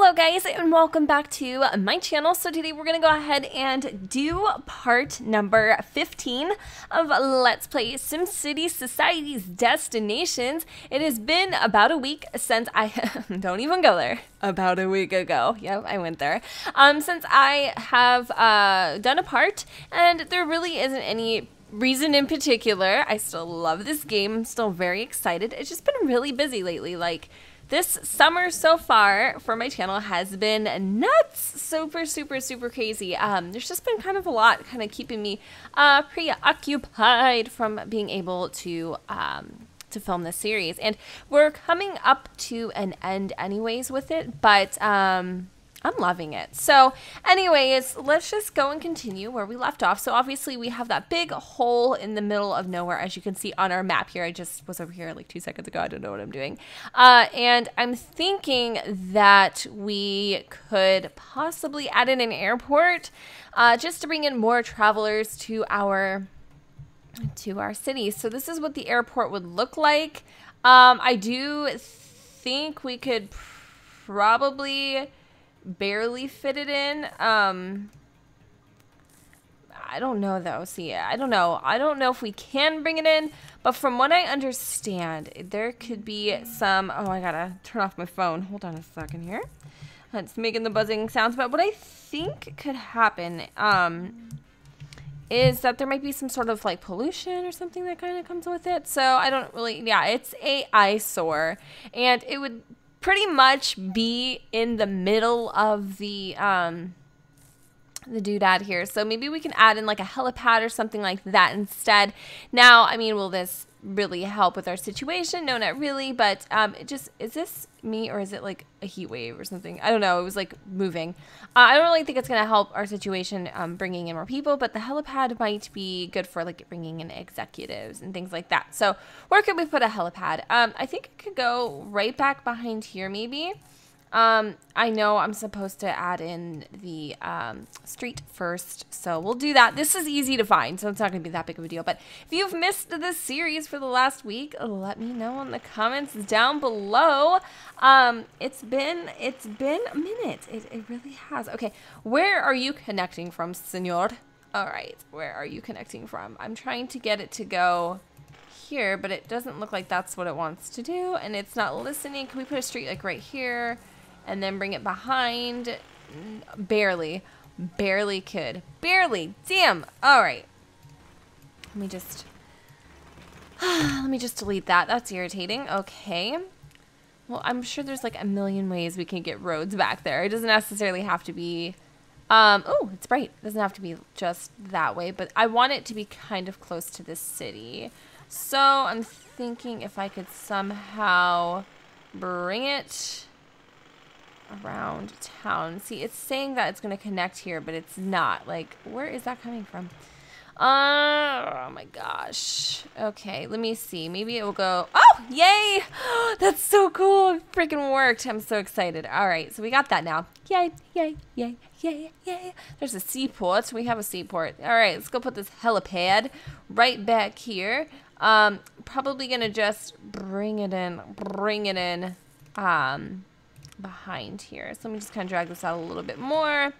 Hello guys and welcome back to my channel. So today we're gonna go ahead and do part number 15 of Let's Play SimCity Society's Destinations. It has been about a week since I don't even go there. About a week ago. Yep, I went there. Since I have done a part, and there really isn't any reason in particular. I still love this game. I'm still very excited. It's just been really busy lately. Like, this summer so far for my channel has been nuts, super crazy. There's just been kind of a lot kind of keeping me preoccupied from being able to film this series. And we're coming up to an end anyways with it, but I'm loving it. So anyways, let's just go and continue where we left off. So obviously we have that big hole in the middle of nowhere, as you can see on our map here. I just was over here like 2 seconds ago. I don't know what I'm doing. And I'm thinking that we could possibly add in an airport just to bring in more travelers to our city. So this is what the airport would look like. I do think we could probably barely fit it in. I don't know though. See, I don't know if we can bring it in, but from what I understand, there could be some, oh, I gotta turn off my phone. Hold on a second here. It's making the buzzing sounds, but what I think could happen, is that there might be some sort of like pollution or something that kind of comes with it. So I don't really, yeah, it's an eyesore, and it would pretty much be in the middle of the doodad here. So maybe we can add in like a helipad or something like that instead. Now, I mean, will this really help with our situation? No, not really, but it just, is this me or is it like a heat wave or something? I don't know, it was like moving. I don't really think it's gonna help our situation bringing in more people, but the helipad might be good for like bringing in executives and things like that. So where could we put a helipad? I think it could go right back behind here maybe. I know I'm supposed to add in the street first, so we'll do that. This is easy to find, so it's not going to be that big of a deal. But if you've missed this series for the last week, let me know in the comments down below. It's been a minute. It really has. Okay, where are you connecting from, senor? All right, where are you connecting from? I'm trying to get it to go here, but it doesn't look like that's what it wants to do, and it's not listening. Can we put a street like right here? And then bring it behind. Barely could. Barely. Damn. All right. Let me just delete that. That's irritating. Okay. Well, I'm sure there's like a million ways we can get roads back there. It doesn't necessarily have to be, oh, it's bright. It doesn't have to be just that way, but I want it to be kind of close to the city. So I'm thinking if I could somehow bring it around town. See, it's saying that it's going to connect here, but it's not. Like, where is that coming from? Oh my gosh. Okay, let me see. Maybe it will go. Oh, yay! That's so cool. It freaking worked. I'm so excited. All right, so we got that now. Yay, yay, yay, yay, yay. There's a seaport. We have a seaport. All right, let's go put this helipad right back here. Probably going to just bring it in. Behind here. So let me just kind of drag this out a little bit more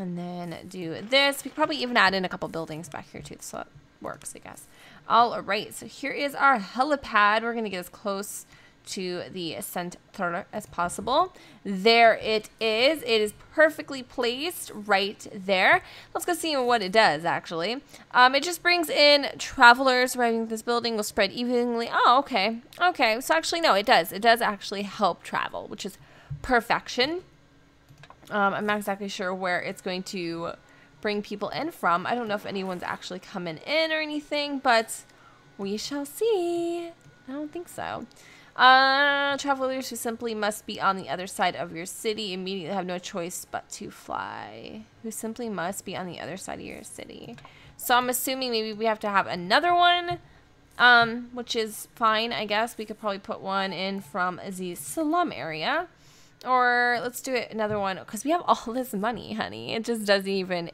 and then do this. We could probably even add in a couple buildings back here too, so it works, I guess. All right, so here is our helipad. We're going to get as close to the center as possible. There it is. It is perfectly placed right there. Let's go see what it does, actually. It just brings in travelers. Arriving at this building will spread evenly. Oh, okay. Okay, so actually, no, it does. It does actually help travel, which is perfection. I'm not exactly sure where it's going to bring people in from. I don't know if anyone's actually coming in or anything, but we shall see. I don't think so. Travelers who simply must be on the other side of your city immediately have no choice but to fly. Who simply must be on the other side of your city. So I'm assuming maybe we have to have another one, which is fine, I guess. We could probably put one in from the slum area. Or let's do it another one, because we have all this money, honey. It just doesn't even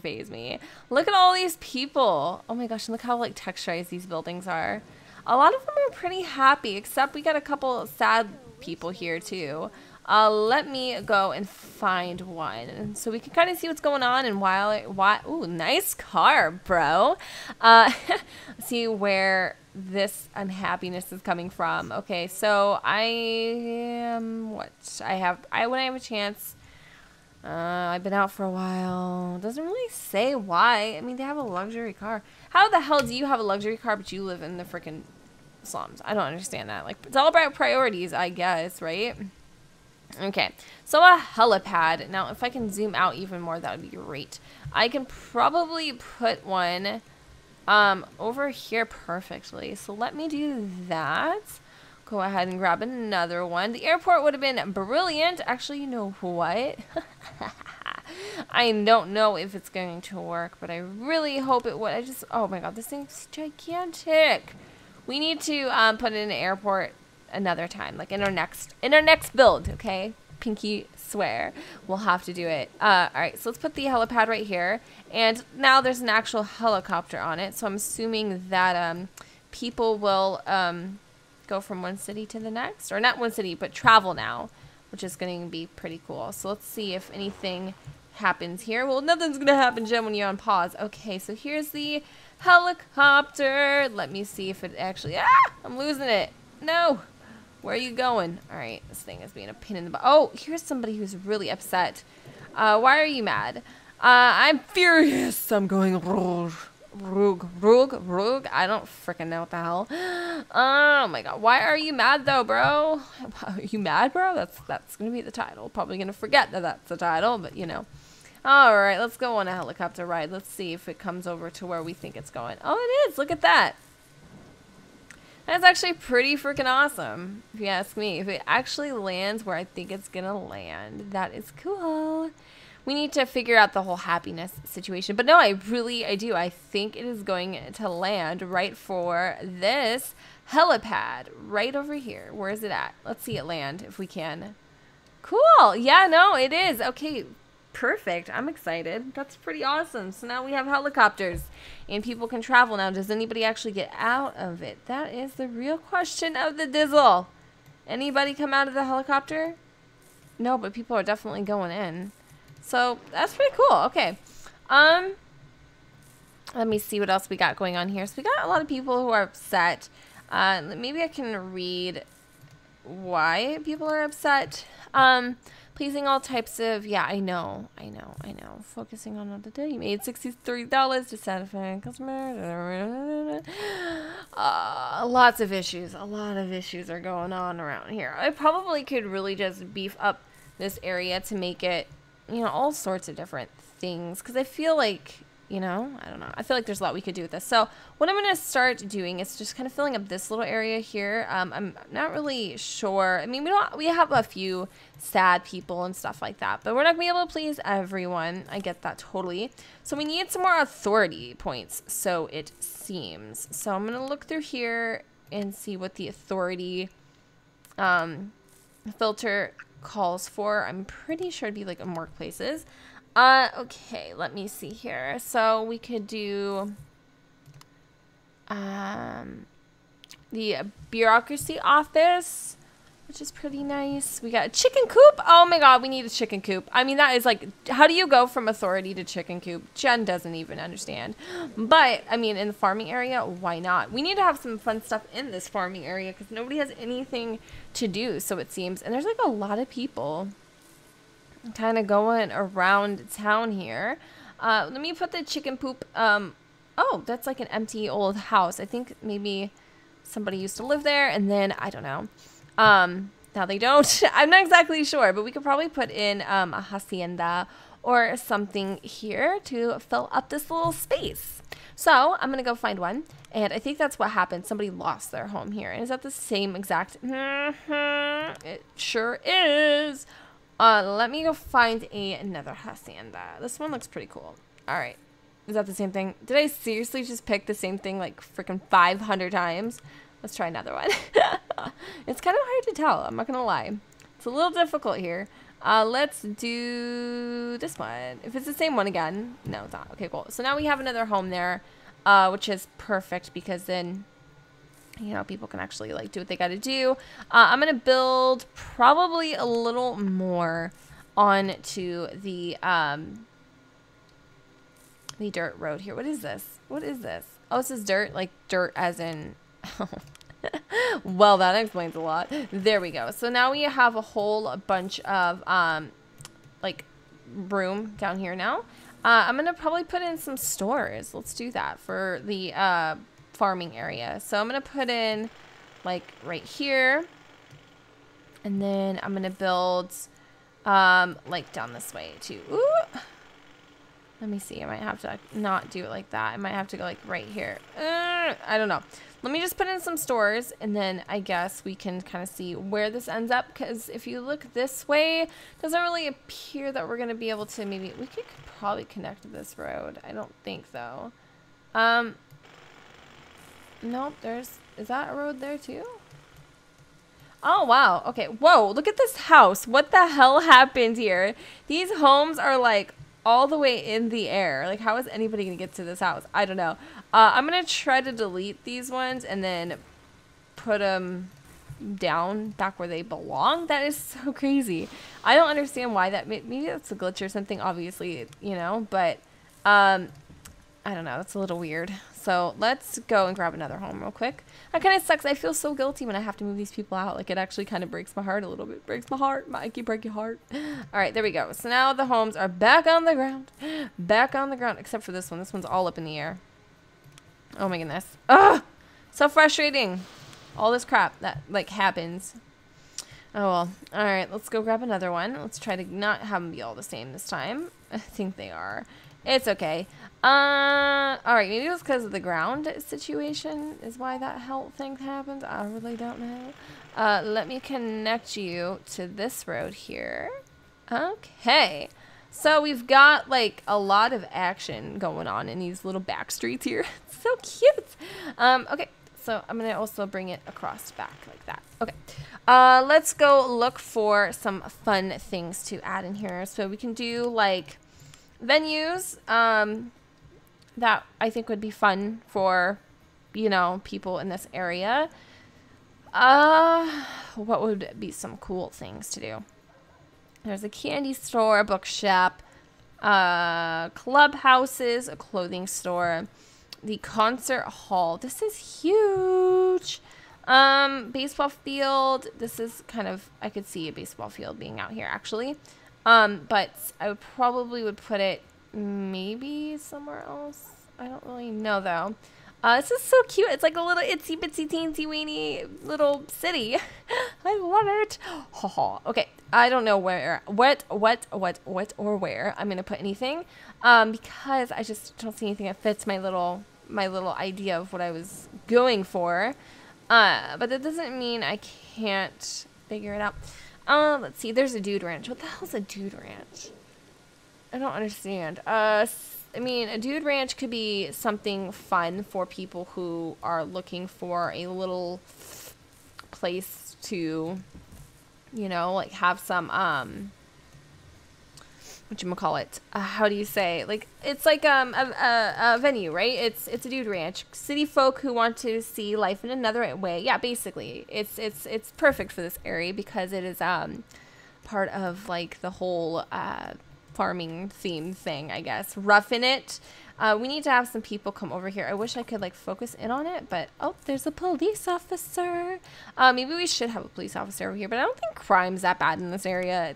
faze me. Look at all these people. Oh my gosh, and look how like texturized these buildings are. A lot of them are pretty happy, except we got a couple sad people here too. Let me go and find one so we can kind of see what's going on and why ooh, nice car, bro. See where this unhappiness is coming from. Okay, so I am when I have a chance. I've been out for a while. Doesn't really say why. I mean, they have a luxury car. How the hell do you have a luxury car but you live in the freaking slums? I don't understand that. Like, it's all about priorities, I guess, right? Okay, so a helipad. Now, if I can zoom out even more, that would be great. I can probably put one over here perfectly. So let me do that. Go ahead and grab another one. The airport would have been brilliant. Actually, you know what? I don't know if it's going to work, but I really hope it would. Oh my god, this thing's gigantic. We need to put in an airport another time, like in our next build. Okay, pinky swear, we'll have to do it. All right, so let's put the helipad right here, and now there's an actual helicopter on it. So I'm assuming that people will go from one city to the next, or not one city but travel now, which is going to be pretty cool. So let's see if anything happens here. Well, nothing's gonna happen, Jen, when you're on pause. Okay, so here's the helicopter. Let me see if it actually I'm losing it. No, where are you going? All right, this thing is being a pin in the butt. Oh, here's somebody who's really upset. Why are you mad? I'm furious. I'm going rogue. I don't freaking know what the hell. Oh my god, why are you mad though, bro? Are you mad, bro? That's gonna be the title. Probably gonna forget that that's the title, but you know. All right, let's go on a helicopter ride. Let's see if it comes over to where we think it's going. Oh, it is. Look at that. That's actually pretty freaking awesome, if you ask me. If it actually lands where I think it's gonna land, that is cool. We need to figure out the whole happiness situation. But no, I do. I think it is going to land right for this helipad right over here. Where is it at? Let's see it land if we can. Cool. Yeah, no, it is. Okay, perfect. I'm excited. That's pretty awesome. So now we have helicopters and people can travel now. Does anybody actually get out of it? That is the real question of the dizzle. Anybody come out of the helicopter? No, but people are definitely going in. So that's pretty cool. Okay, let me see what else we got going on here. So we got a lot of people who are upset. Maybe I can read why people are upset. Pleasing all types of, yeah, I know. Focusing on what the day you made $63 to satisfy customers. Lots of issues. A lot of issues are going on around here. I probably could really just beef up this area to make it, you know, all sorts of different things, because I feel like, you know, I don't know, I feel like there's a lot we could do with this. So what I'm going to start doing is just kind of filling up this little area here. I'm not really sure. I mean, we have a few sad people and stuff like that, but we're not going to be able to please everyone. I get that totally. So we need some more authority points, so it seems. So I'm going to look through here and see what the authority filter calls for. I'm pretty sure it'd be like in workplaces. Okay, let me see here. So we could do the bureaucracy office, which is pretty nice. We got a chicken coop. Oh my god, we need a chicken coop. I mean, that is like, how do you go from authority to chicken coop? Jen doesn't even understand. But I mean, in the farming area, why not? We need to have some fun stuff in this farming area because nobody has anything to do, so it seems. And there's like a lot of people kind of going around town here. Let me put the chicken poop. Oh, that's like an empty old house. I think maybe somebody used to live there, and then I don't know. Now they don't. I'm not exactly sure, but we could probably put in a hacienda or something here to fill up this little space. So I'm gonna go find one, and I think that's what happened. Somebody lost their home here, and is that the same exact? It sure is. Let me go find another hacienda. This one looks pretty cool. All right, is that the same thing? Did I seriously just pick the same thing like freaking 500 times? Let's try another one. It's kind of hard to tell. I'm not going to lie. It's a little difficult here. Let's do this one. If it's the same one again. No, it's not. Okay, cool. So now we have another home there, which is perfect because then you know, people can actually like do what they got to do. I'm going to build probably a little more on to the dirt road here. What is this? What is this? Oh, this is dirt, like dirt as in, well, that explains a lot. There we go. So now we have a whole bunch of, like room down here now. I'm going to probably put in some stores. Let's do that for the, farming area. So I'm going to put in like right here, and then I'm going to build, like down this way too. Ooh. Let me see. I might have to not do it like that. I might have to go like right here. I don't know. Let me just put in some stores, and then I guess we can kind of see where this ends up. Because if you look this way, it doesn't really appear that we're going to be able to. Maybe we could probably connect to this road. I don't think though. Nope. Is that a road there too? Oh, wow. Okay. Whoa. Look at this house. What the hell happened here? These homes are like all the way in the air. Like, how is anybody gonna get to this house? I don't know. I'm gonna try to delete these ones and then put them down back where they belong. That is so crazy. I don't understand why that. Maybe that's a glitch or something, obviously, you know, but I don't know. That's a little weird. So let's go and grab another home real quick. That kind of sucks. I feel so guilty when I have to move these people out. Like, it actually kind of breaks my heart a little bit. Breaks my heart. Mikey, break your heart. All right, there we go. So now the homes are back on the ground. Back on the ground, except for this one. This one's all up in the air. Oh, my goodness. Ugh! So frustrating. All this crap that, like, happens. Oh, well. All right, let's go grab another one. Let's try to not have them be all the same this time. I think they are. It's okay. All right, maybe it was because of the ground situation is why that health thing happened. I really don't know. Let me connect you to this road here. Okay. So we've got, like, a lot of action going on in these little back streets here. It's so cute. Okay, so I'm going to also bring it across back like that. Okay. Let's go look for some fun things to add in here. So we can do, like, venues that I think would be fun for, you know, people in this area. What would be some cool things to do? There's a candy store, a bookshop, clubhouses, a clothing store, the concert hall. This is huge. Baseball field. This is kind of, I could see a baseball field being out here actually. But I would probably put it maybe somewhere else. I don't really know though. This is so cute. It's like a little itsy bitsy teensy weeny little city. I love it. Haha. Okay. I don't know where, what or where I'm going to put anything. Because I just don't see anything that fits my little idea of what I was going for. But that doesn't mean I can't figure it out. Let's see. There's a dude ranch. What the hell's a dude ranch? I don't understand. I mean, a dude ranch could be something fun for people who are looking for a little place to, you know, like have some, whatchamacallit? How do you say? Like, it's like, a venue, right? It's a dude ranch. City folk who want to see life in another way. Yeah, basically. It's perfect for this area because it is, part of, like, the whole, farming theme thing, I guess. Roughing it. We need to have some people come over here. I wish I could, like, focus in on it, but, oh, there's a police officer. Maybe we should have a police officer over here, but I don't think crime's that bad in this area.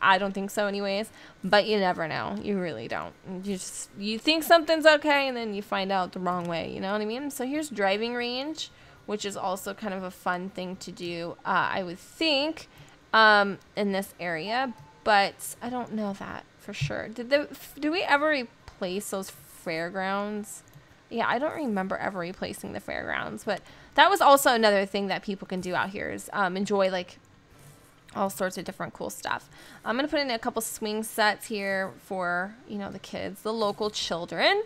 I don't think so anyways, but you never know. You really don't. You just, you think something's okay and then you find out the wrong way. You know what I mean? So here's driving range, which is also kind of a fun thing to do. I would think, in this area, but I don't know that for sure. Do we ever replace those fairgrounds? Yeah, I don't remember ever replacing the fairgrounds, but that was also another thing that people can do out here is, enjoy like all sorts of different cool stuff. I'm going to put in a couple swing sets here for, you know, the kids, the local children.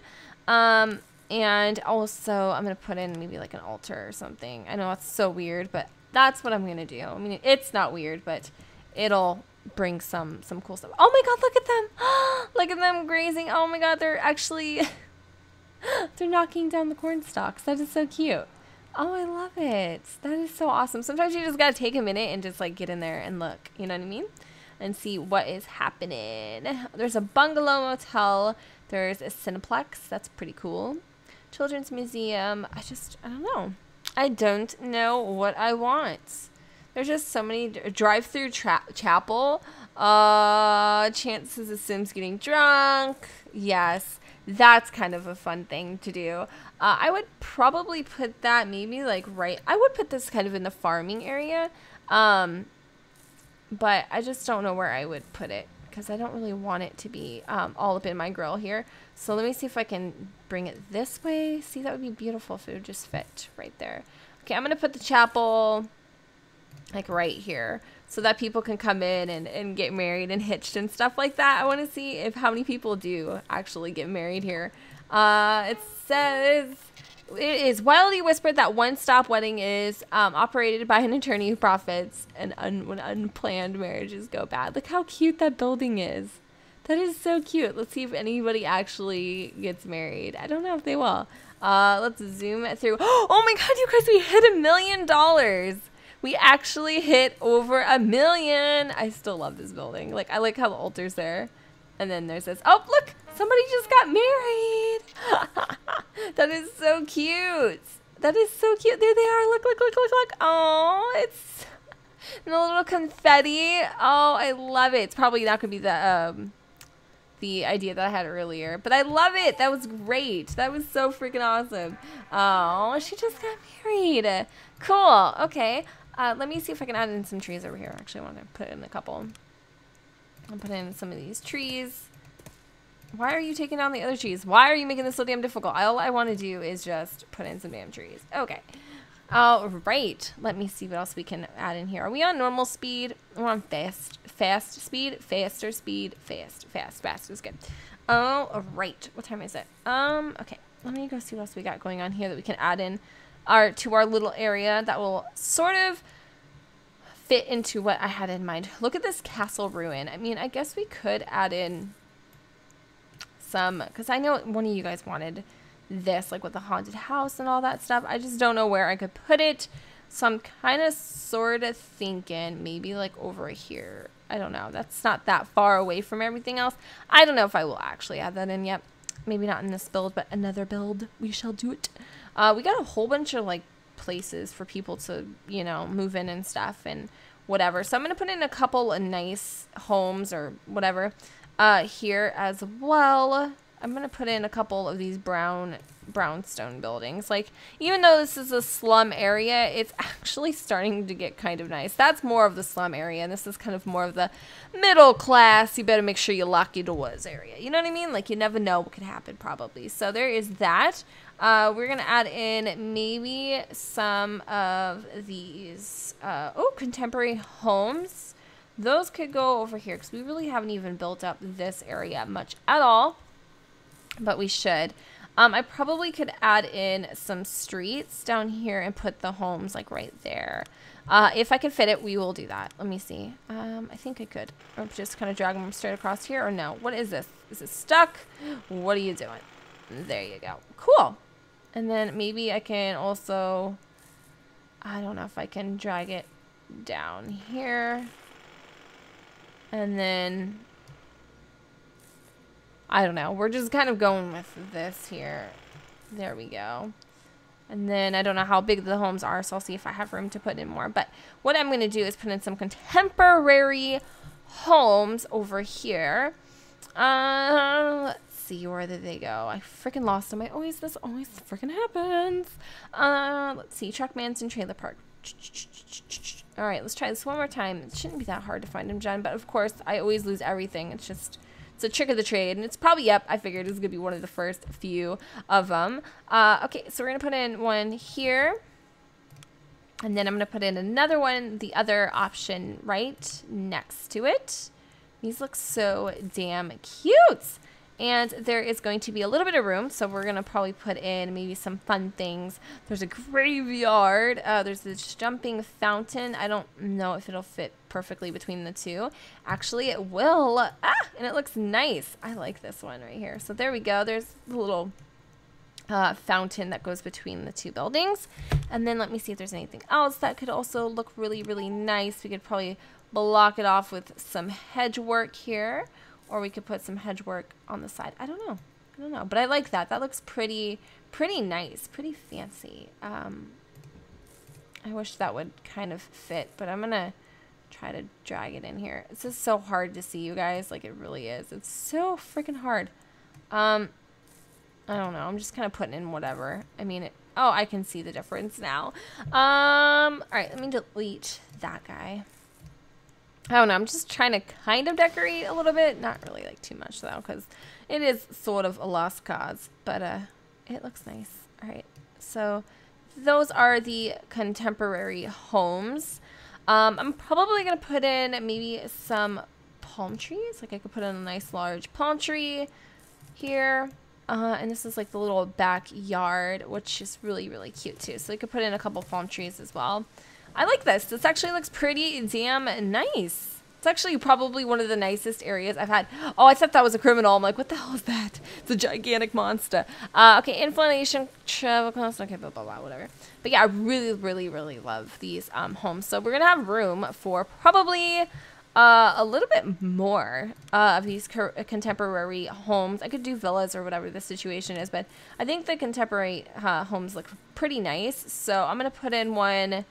And also I'm going to put in maybe like an altar or something. I know it's so weird, but that's what I'm going to do. I mean, it's not weird, but it'll bring some cool stuff. Oh my God, look at them. Look at them grazing. Oh my God, they're actually, they're knocking down the corn stalks. That is so cute. Oh, I love it. That is so awesome. Sometimes you just got to take a minute and just like get in there and look, you know what I mean? And see what is happening. There's a bungalow motel. There's a Cineplex. That's pretty cool. Children's museum. I don't know. I don't know what I want. There's just so many. Drive-through chapel. Chances of Sims getting drunk. Yes. That's kind of a fun thing to do. I would probably put that maybe like right. I would put this kind of in the farming area. But I just don't know where I would put it, because I don't really want it to be all up in my grill here. So let me see if I can bring it this way. See, that would be beautiful if it would just fit right there. Okay, I'm going to put the chapel like right here so that people can come in and get married and hitched and stuff like that. I want to see if how many people do actually get married here. It says... It is wildly whispered that one-stop wedding is operated by an attorney who profits and when unplanned marriages go bad. Look how cute that building is. That is so cute. Let's see if anybody actually gets married. I don't know if they will. Let's zoom it through. Oh my God, you guys, we hit $1 million. We actually hit over 1 million. I still love this building. Like, I like how the altar's there. And then there's this. Oh, look, somebody just got married. That is so cute. That is so cute. There they are. Look, look, look, look, look. Oh, it's and a little confetti. Oh, I love it. It's probably not going to be the idea that I had earlier, but I love it. That was great. That was so freaking awesome. Oh, she just got married. Cool. Okay. Let me see if I can add in some trees over here. Actually, I want to put in a couple. I'll put in some of these trees. Why are you taking down the other trees? Why are you making this so damn difficult? All I want to do is just put in some damn trees. Okay. All right. Let me see what else we can add in here. Are we on normal speed? We're on fast. Fast speed. Faster speed. Fast. Fast. Fast is good. All right. What time is it? Okay. Let me go see what else we got going on here that we can add in to our little area that will sort of fit into what I had in mind. Look at this castle ruin. I mean, I guess we could add in some, because I know one of you guys wanted this, like with the haunted house and all that stuff. I just don't know where I could put it. So I'm kind of sort of thinking maybe like over here. I don't know. That's not that far away from everything else. I don't know if I will actually add that in yet. Maybe not in this build, but another build. We shall do it. We got a whole bunch of like places for people to, you know, move in and stuff and whatever. So I'm going to put in a couple of nice homes or whatever here as well. I'm going to put in a couple of these brownstone buildings. Like, even though this is a slum area, it's actually starting to get kind of nice. That's more of the slum area, and this is kind of more of the middle class, you better make sure you lock your doors area. You know what I mean? Like, you never know what could happen probably. So there is that. We're going to add in maybe some of these contemporary homes. Those could go over here because we really haven't even built up this area much at all, but we should. I probably could add in some streets down here and put the homes like right there. If I can fit it, we will do that. Let me see. I think I could. Or just kind of drag them straight across here, or no. What is this? Is it stuck? What are you doing? There you go. Cool. And then maybe I can also, I don't know if I can drag it down here. And then, I don't know. We're just kind of going with this here. There we go. And then I don't know how big the homes are, so I'll see if I have room to put in more. But what I'm going to do is put in some contemporary homes over here. Let's see. Where did they go? I freaking lost them. This always freaking happens. Let's see. Truck Manson Trailer Park. All right. Let's try this one more time. It shouldn't be that hard to find them, John. But, of course, I always lose everything. It's just... It's a trick of the trade, and it's probably up. I figured it was going to be one of the first few of them. Okay, so we're going to put in one here, and then I'm going to put in another one, the other option right next to it. These look so damn cute, and there is going to be a little bit of room, so we're going to probably put in maybe some fun things. There's a graveyard. There's this jumping fountain. I don't know if it'll fit perfectly between the two. Actually, it will. And it looks nice. I like this one right here. So there we go. There's the little fountain that goes between the two buildings. And then let me see if there's anything else that could also look really, really nice. We could probably block it off with some hedge work here, or we could put some hedge work on the side. I don't know, but I like that. That looks pretty nice, pretty fancy. I wish that would kind of fit, but I'm gonna try to drag it in here. It's just so hard to see, you guys. Like, it really is. It's so freaking hard. I don't know. I'm just kind of putting in whatever. I mean, oh, I can see the difference now. All right, let me delete that guy. I don't know. I'm just trying to kind of decorate a little bit. Not really, like, too much, though, because it is sort of a lost cause. But it looks nice. All right. So those are the contemporary homes. I'm probably going to put in maybe some palm trees. Like, I could put in a nice large palm tree here. And this is like the little backyard, which is really, really cute too. So we could put in a couple palm trees as well. I like this. This actually looks pretty damn nice. It's actually probably one of the nicest areas I've had. Oh, I thought that was a criminal. I'm like, what the hell is that? It's a gigantic monster. Okay, inflammation, travel costs, okay, blah, blah, blah, whatever. But yeah, I really, really, really love these homes. So we're going to have room for probably a little bit more of these contemporary homes. I could do villas or whatever the situation is, but I think the contemporary homes look pretty nice. So I'm going to put in one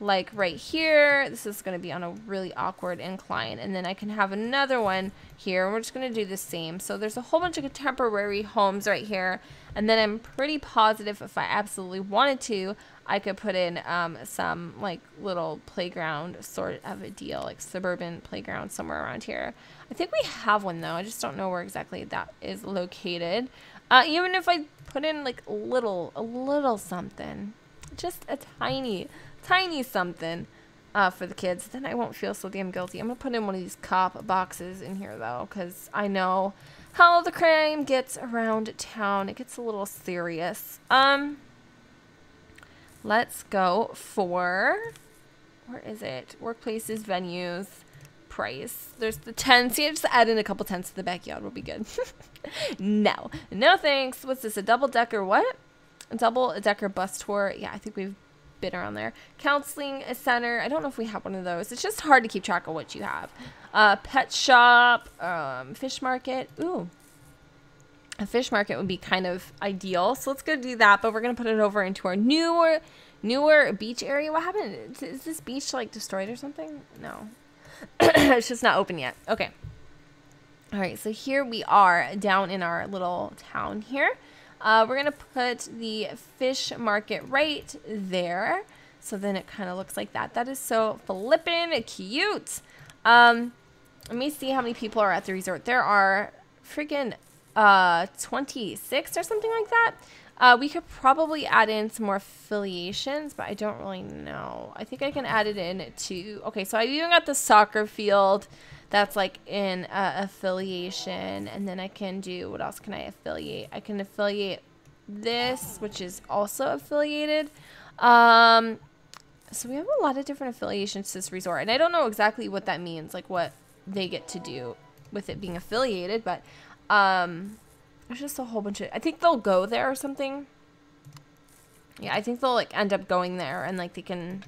like right here. This is going to be on a really awkward incline. And then I can have another one here. And we're just going to do the same. So there's a whole bunch of contemporary homes right here. And then I'm pretty positive if I absolutely wanted to, I could put in some like little playground sort of a deal, like suburban playground somewhere around here. I think we have one though. I just don't know where exactly that is located. Even if I put in like a little something, just a tiny something for the kids, then I won't feel so damn guilty. I'm gonna put in one of these cop boxes in here though, because I know how the crime gets around town. It gets a little serious. Let's go for, where is it? Workplaces, venues, price. There's the 10. See, I just add in a couple tents to the backyard. We'll be good. No thanks. What's this? A double-decker what? A double-decker bus tour. Yeah, I think we've been around there. Counseling center. I don't know if we have one of those. It's just hard to keep track of what you have. Pet shop, fish market. Ooh. A fish market would be kind of ideal, so let's go do that. But we're gonna put it over into our newer beach area. What happened? Is this beach like destroyed or something? No, it's just not open yet. Okay. All right. So here we are down in our little town here. We're gonna put the fish market right there. So then it kind of looks like that. That is so flippin' cute. Let me see how many people are at the resort. There are freaking 26 or something like that. We could probably add in some more affiliations, but I don't really know. I think I can add it in to, okay, so I even got the soccer field that's like in affiliation, and then I can do, what else can I affiliate? I can affiliate this, which is also affiliated. So we have a lot of different affiliations to this resort, and I don't know exactly what that means, like what they get to do with it being affiliated, but there's just a whole bunch of, I think they'll go there or something. Yeah, I think they'll like end up going there, and like they can,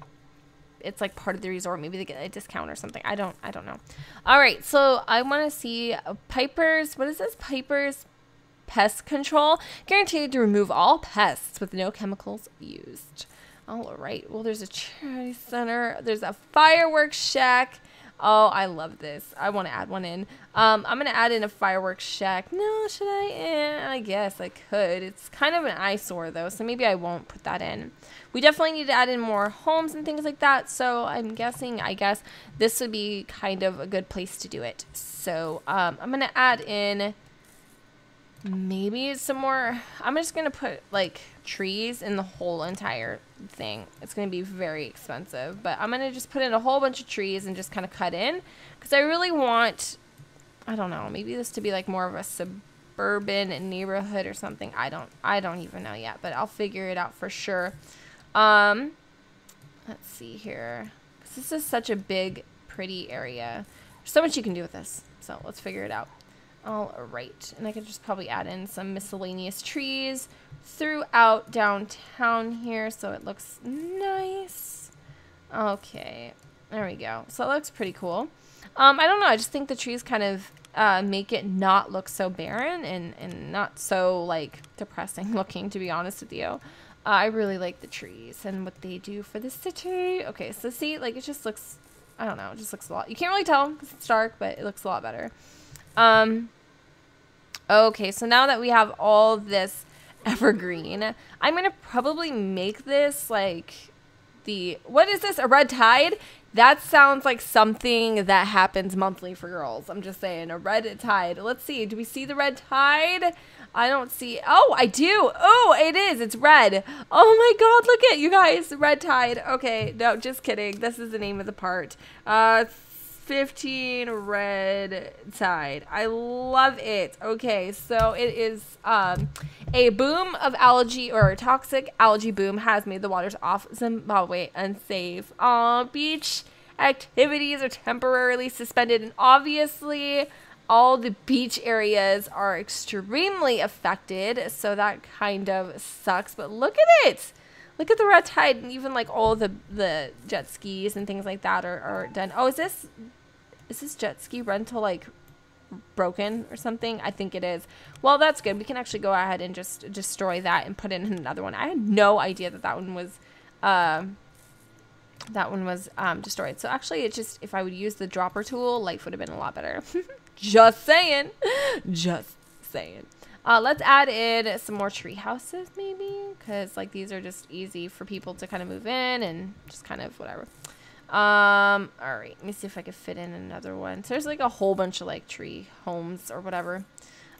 it's like part of the resort. Maybe they get a discount or something. I don't know. All right, so I want to see Piper's, what is this? Piper's Pest Control, guaranteed to remove all pests with no chemicals used. All right, well, there's a charity center, there's a fireworks shack. Oh, I love this. I want to add one in. I'm going to add in a fireworks shack. No, should I? I guess I could. It's kind of an eyesore, though, so maybe I won't put that in. We definitely need to add in more homes and things like that, so I'm guessing, I guess, this would be kind of a good place to do it. So I'm going to add in maybe some more. I'm just going to put, like, trees in the whole entire thing. It's going to be very expensive, but I'm going to just put in a whole bunch of trees and just kind of cut in, because I really want, I don't know, maybe this to be like more of a suburban neighborhood or something. I don't even know yet, but I'll figure it out for sure. Let's see here, because this is such a big, pretty area. There's so much you can do with this, so let's figure it out. All right, and I could just probably add in some miscellaneous trees throughout downtown here so it looks nice. Okay, there we go. So it looks pretty cool. I don't know, I just think the trees kind of make it not look so barren and not so, like, depressing looking, to be honest with you. I really like the trees and what they do for the city. Okay, so see, like, it just looks, I don't know, it just looks a lot. You can't really tell because it's dark, but it looks a lot better. Okay, so now that we have all this evergreen, I'm going to probably make this, like, the, what is this, a red tide? That sounds like something that happens monthly for girls. I'm just saying, a red tide. Let's see. Do we see the red tide? I don't see. Oh, I do. Oh, it is. It's red. Oh, my God. Look at you guys. Red tide. Okay. No, just kidding. This is the name of the part. 15 red tide. I love it. Okay, so it is a boom of algae, or a toxic algae boom has made the waters off Zimbabwe unsafe. Beach activities are temporarily suspended, and obviously all the beach areas are extremely affected, so that kind of sucks. But look at it. Look at the red tide, and even like all the jet skis and things like that are done. Oh, is this jet ski rental like broken or something? I think it is. Well, that's good. We can actually go ahead and just destroy that and put in another one. I had no idea that that one was destroyed. So actually, it's just, if I would use the dropper tool, life would have been a lot better. Just saying. Just saying. Let's add in some more tree houses, maybe, because like these are just easy for people to kind of move in and just kind of whatever. All right, let me see if I can fit in another one. So there's like a whole bunch of like tree homes or whatever.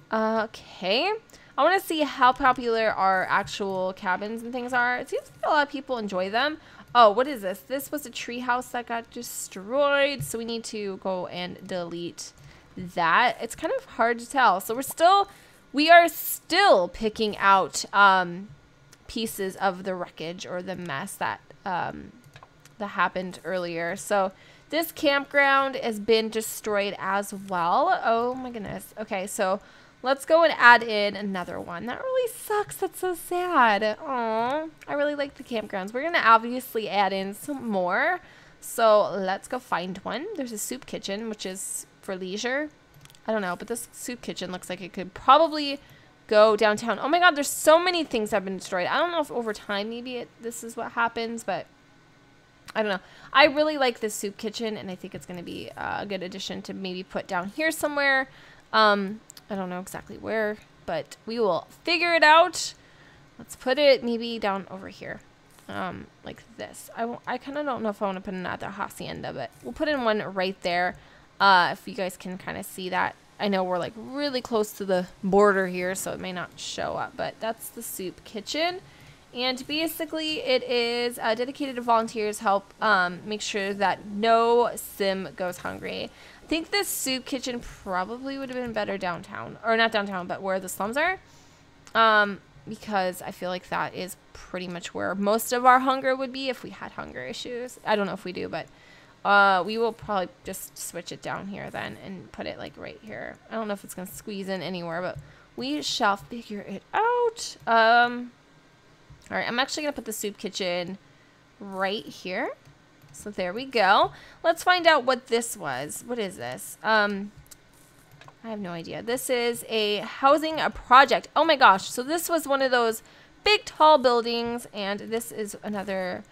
Okay, I want to see how popular our actual cabins and things are. It seems like a lot of people enjoy them. Oh, what is this? This was a tree house that got destroyed, so we need to go and delete that. It's kind of hard to tell. So we are still picking out pieces of the wreckage or the mess that that happened earlier. So this campground has been destroyed as well. Oh my goodness. Okay, so let's go and add in another one. That really sucks. That's so sad. Aww. I really like the campgrounds. We're going to obviously add in some more. So let's go find one. There's a soup kitchen, which is for leisure. I don't know, but this soup kitchen looks like it could probably go downtown. Oh my God, there's so many things that have been destroyed. I don't know if over time maybe this is what happens, but I don't know. I really like this soup kitchen, and I think it's going to be a good addition to maybe put down here somewhere. I don't know exactly where, but we will figure it out. Let's put it maybe down over here, like this. I kind of don't know if I want to put another hacienda, but we'll put in one right there. If you guys can kind of see that. I know we're like really close to the border here, so it may not show up, but that's the soup kitchen. And basically it is dedicated to volunteers help make sure that no sim goes hungry. I think this soup kitchen probably would have been better downtown, or not downtown, but where the slums are, because I feel like that is pretty much where most of our hunger would be if we had hunger issues. I don't know if we do, but we will probably just switch it down here then and put it like right here. I don't know if it's going to squeeze in anywhere, but we shall figure it out. All right, I'm actually going to put the soup kitchen right here. So there we go. Let's find out what this was. What is this? I have no idea. This is a housing project. Oh my gosh. So this was one of those big tall buildings, and this is another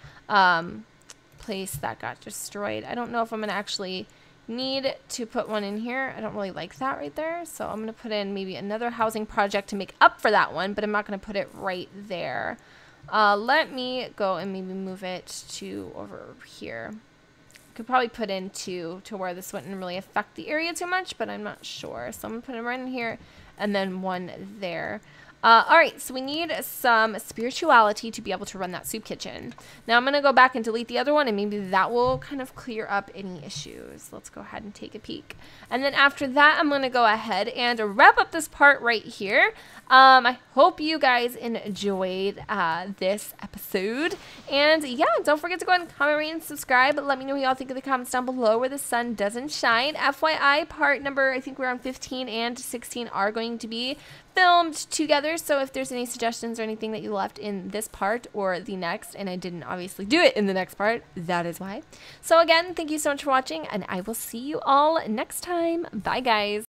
place that got destroyed. I don't know if I'm gonna actually need to put one in here. I don't really like that right there, so I'm gonna put in maybe another housing project to make up for that one, but I'm not gonna put it right there. Let me go and maybe move it to over here. I could probably put in two to where this wouldn't really affect the area too much, but I'm not sure, so I'm gonna put them right in here and then one there. All right, so we need some spirituality to be able to run that soup kitchen. Now I'm going to go back and delete the other one, and maybe that will kind of clear up any issues. Let's go ahead and take a peek. And then after that, I'm going to go ahead and wrap up this part right here. I hope you guys enjoyed this episode. And yeah, don't forget to go ahead and comment, rate, and subscribe. Let me know what y'all think in the comments down below where the sun doesn't shine. FYI, part number, I think we're on 15 and 16 are going to be filmed together, so if there's any suggestions or anything that you left in this part or the next, and I didn't obviously do it in the next part, that is why. So again, thank you so much for watching, and I will see you all next time. Bye guys.